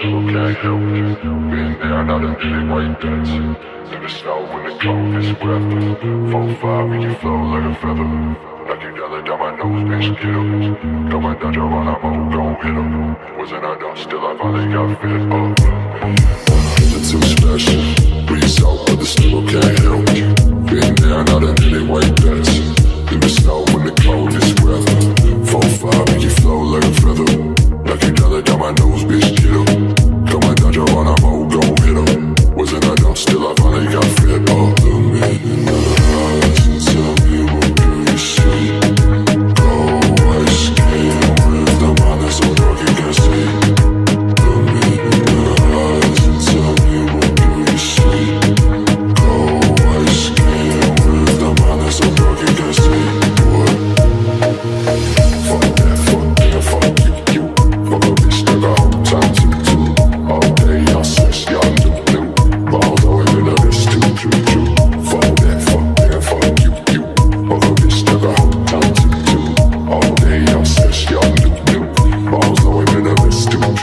people can't help you. Been down out and shit right done too. Through the snow when the cold is wet. 4-5 when you flow like a feather. Knock you down my nose, bitch, get up. Got my dodger on, I'm all gon' hit up. Wasn't I done, still I finally got fed up. You're too special. Breeze out, but the people can't help you. Been down out and shit right done too. Through the snow when the cold is wet. 4-5 when you flow like a feather. Knock you down my nose, bitch, get up. Got my dodger on, I'm all gon' hit up. Wasn't I done, still I finally got fed up. The man in my eyes and tell me what do you see? Go away, skin with the mind that's so dark you can't see. The man in my eyes and tell me what do you see? Go away, skin with the mind that's so dark you can't see. What? Fuck that, fuck nigga, fuck you. Fuck a bitch, nigga, the whole time too. All day y'all sex, y'all do. But although it ain't a bitch too true. Fuck that, fuck nigga, fuck you. Fuck a bitch, nigga, the whole time too. All day y'all sex, y'all do. But although it ain't a bitch too Fuck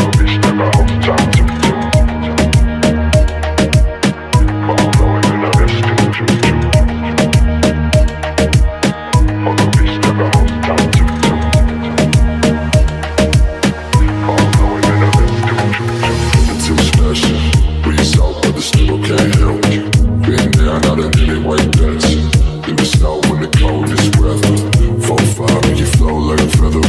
a bitch, nigga, the whole time too. But although it ain't a bitch too Fuck a bitch, nigga, the whole time Although it ain't a bitch too You're too special. Breeze out, but the people can't help you. Been down out and in it white dancing. Through the snow when the cold is weather. 4-5 when you flow like a feather.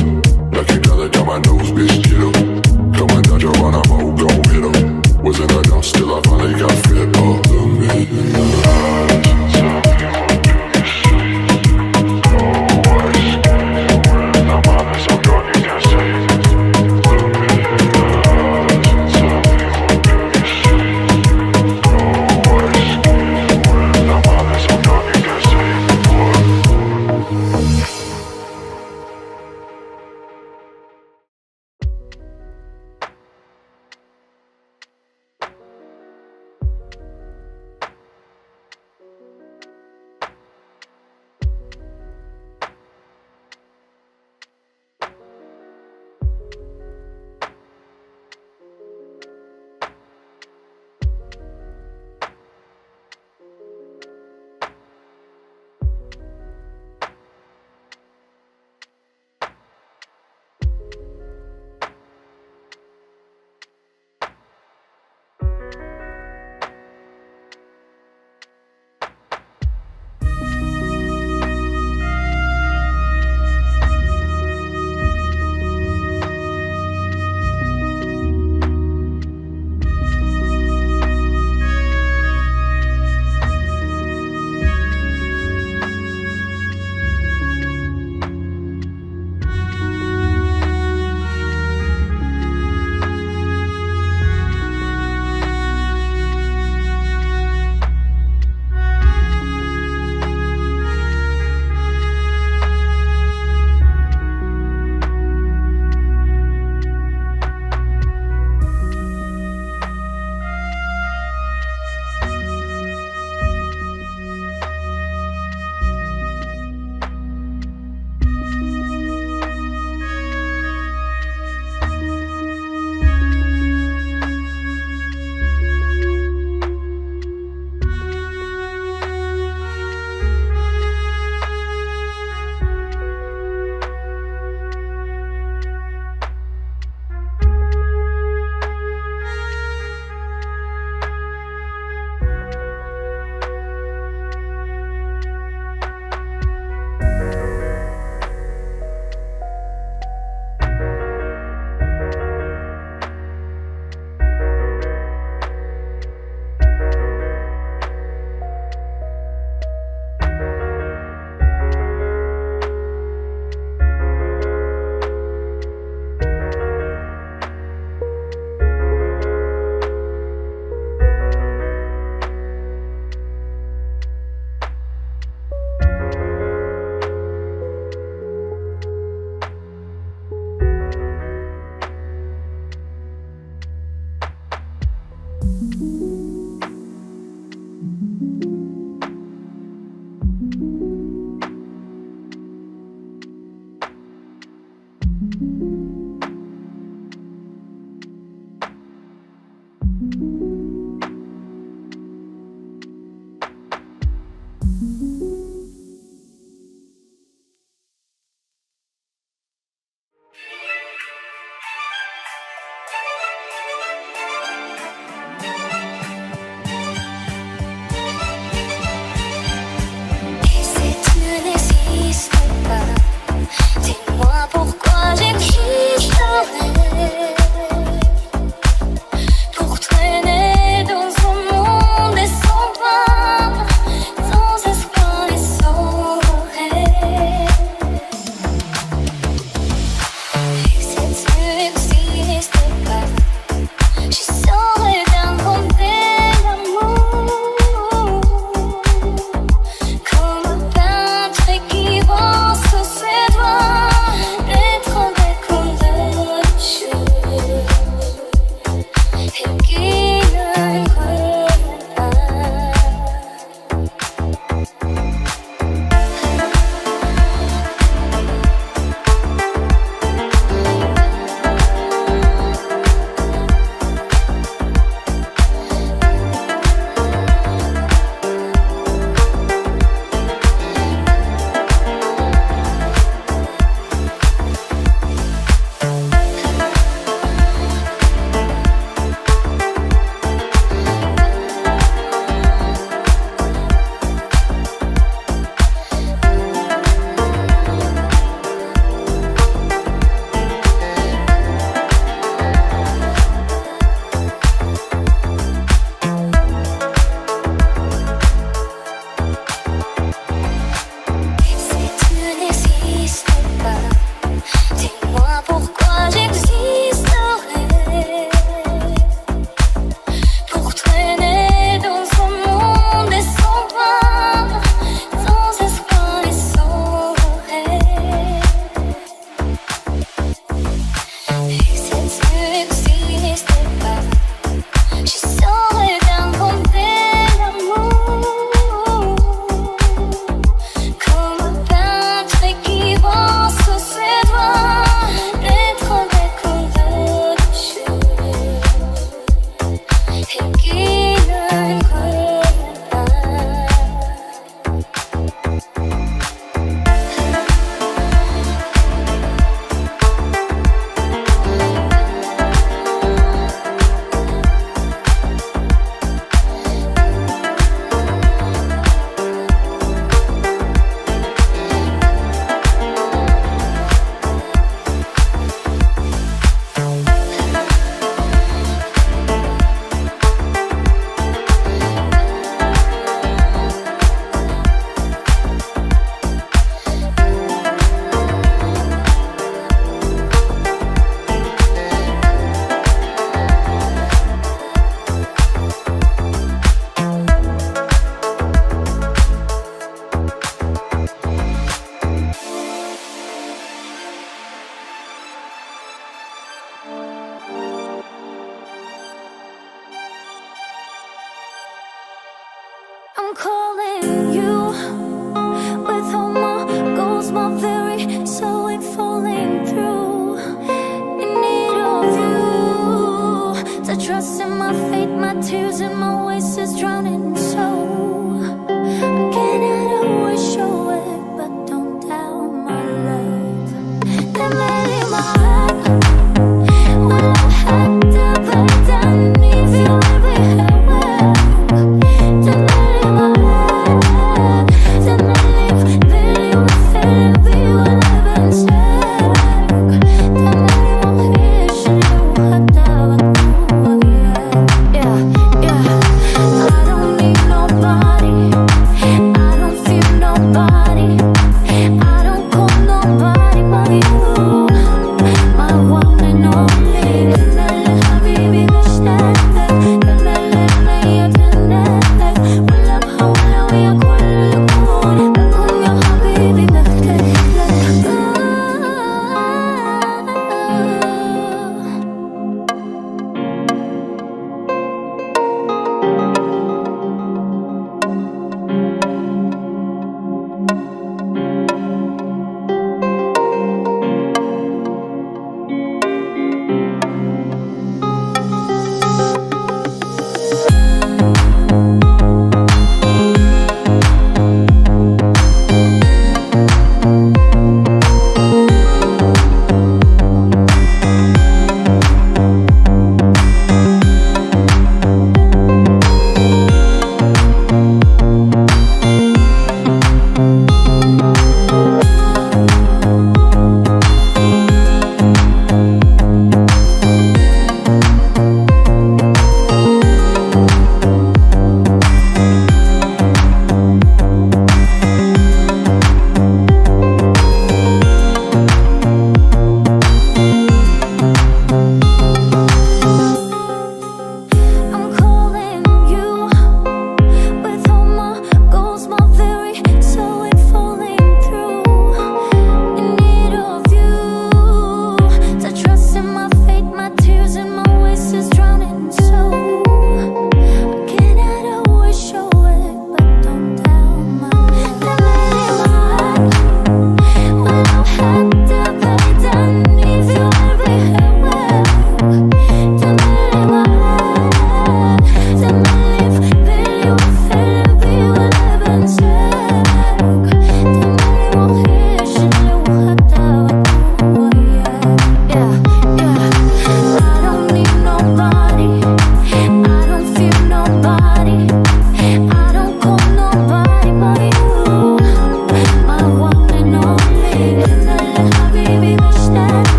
trust in my fate, my tears and my waste is drowning in sorrow.